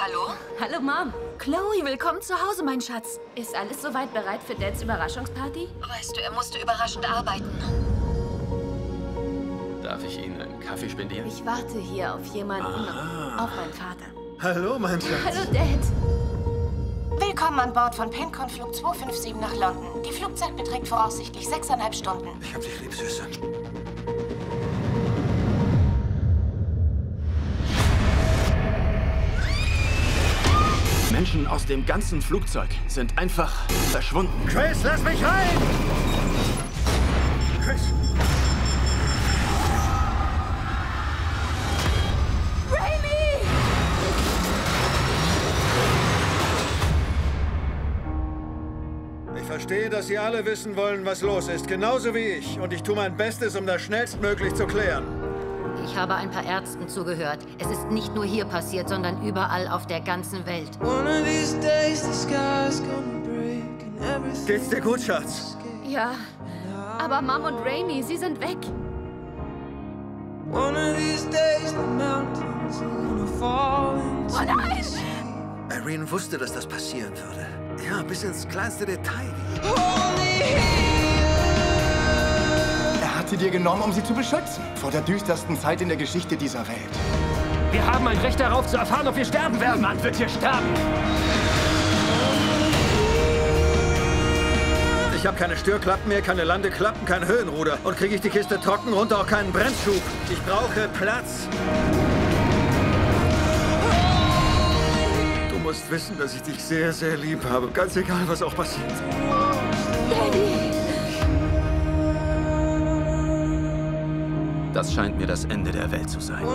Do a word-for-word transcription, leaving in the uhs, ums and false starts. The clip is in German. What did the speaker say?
Hallo? Hallo, Mom. Chloe, willkommen zu Hause, mein Schatz. Ist alles soweit bereit für Dads Überraschungsparty? Weißt du, er musste überraschend arbeiten. Darf ich Ihnen einen Kaffee spendieren? Ich warte hier auf jemanden, Aha. auf meinen Vater. Hallo, mein Schatz. Hallo, Dad. Willkommen an Bord von Pencon Flug zwei fünf sieben nach London. Die Flugzeit beträgt voraussichtlich sechseinhalb Stunden. Ich hab dich lieb, Süße. Menschen aus dem ganzen Flugzeug sind einfach verschwunden. Chris, lass mich rein! Chris! Raymie! Ich verstehe, dass Sie alle wissen wollen, was los ist, genauso wie ich. Und ich tue mein Bestes, um das schnellstmöglich zu klären. Ich habe ein paar Ärzten zugehört. Es ist nicht nur hier passiert, sondern überall auf der ganzen Welt. Geht's dir gut, Schatz? Ja, aber Mom und Raymie, sie sind weg. Oh nein! Irene wusste, dass das passieren würde. Ja, bis ins kleinste Detail. Dir genommen, um sie zu beschützen. Vor der düstersten Zeit in der Geschichte dieser Welt. Wir haben ein Recht darauf, zu erfahren, ob wir sterben werden. Niemand wird hier sterben. Ich habe keine Störklappen mehr, keine Landeklappen, kein Höhenruder. Und kriege ich die Kiste trocken runter, auch keinen Bremsschub. Ich brauche Platz. Du musst wissen, dass ich dich sehr, sehr lieb habe. Ganz egal, was auch passiert. Daddy. Das scheint mir das Ende der Welt zu sein.